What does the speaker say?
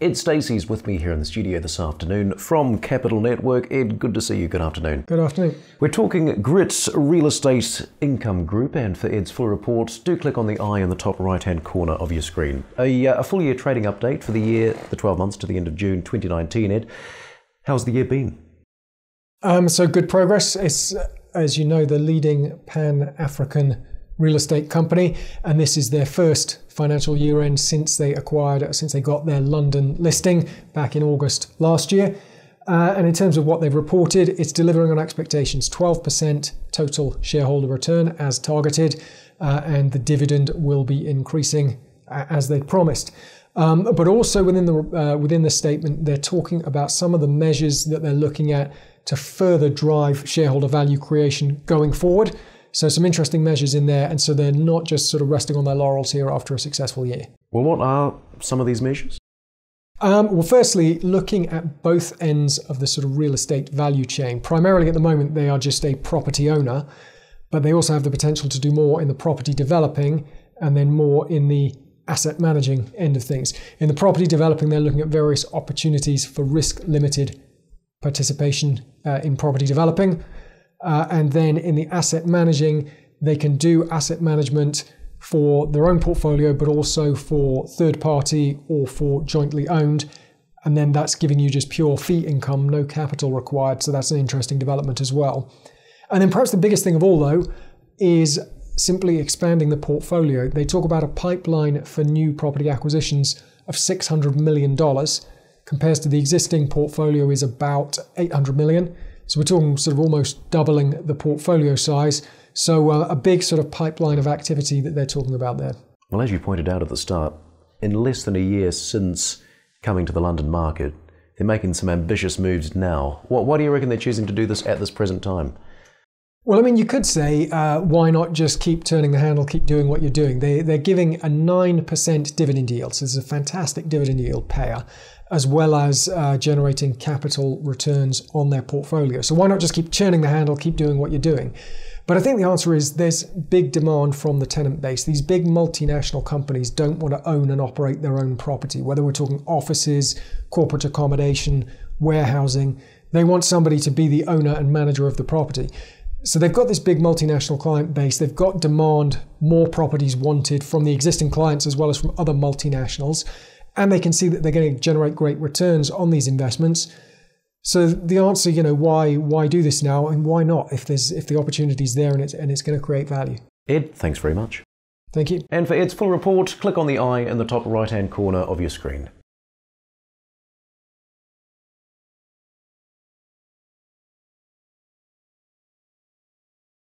Ed Stacey's with me here in the studio this afternoon from Capital Network. Ed, good to see you. Good afternoon. Good afternoon. We're talking Grit Real Estate Income Group, and for Ed's full report, do click on the eye in the top right-hand corner of your screen. A full year trading update for the year, the 12 months to the end of June 2019, Ed. How's the year been? So good progress. It's, as you know, the leading Pan-African real estate company, and this is their first financial year end since they got their London listing back in August last year. And in terms of what they've reported, it's delivering on expectations, 12% total shareholder return as targeted, and the dividend will be increasing as they promised. But also within the statement, they're talking about some of the measures that they're looking at to further drive shareholder value creation going forward. So some interesting measures in there, and so they're not just sort of resting on their laurels here after a successful year. Well, what are some of these measures? Well, firstly, looking at both ends of the sort of real estate value chain. Primarily at the moment, they are just a property owner, but they also have the potential to do more in the property developing and then more in the asset managing end of things. In the property developing, they're looking at various opportunities for risk-limited participation in property developing. And then in the asset managing, they can do asset management for their own portfolio, but also for third party or for jointly owned. And then that's giving you just pure fee income, no capital required. So that's an interesting development as well. And then perhaps the biggest thing of all, though, is simply expanding the portfolio. They talk about a pipeline for new property acquisitions of $600 million, compares to the existing portfolio is about $800 million. So we're talking sort of almost doubling the portfolio size. So a big sort of pipeline of activity that they're talking about there. Well, as you pointed out at the start, in less than a year since coming to the London market, they're making some ambitious moves now. Why do you reckon they're choosing to do this at this present time? Well, I mean, you could say, why not just keep turning the handle, keep doing what you're doing? They're giving a 9% dividend yield. So this is a fantastic dividend yield payer, as well as generating capital returns on their portfolio. So why not just keep churning the handle, keep doing what you're doing? But I think the answer is there's big demand from the tenant base. These big multinational companies don't want to own and operate their own property, whether we're talking offices, corporate accommodation, warehousing. They want somebody to be the owner and manager of the property. So they've got this big multinational client base. They've got demand, more properties wanted from the existing clients as well as from other multinationals. And they can see that they're going to generate great returns on these investments. So the answer, you know, why do this now and why not if the opportunity's there and it's going to create value? Ed, thanks very much. Thank you. And for Ed's full report, click on the eye in the top right-hand corner of your screen.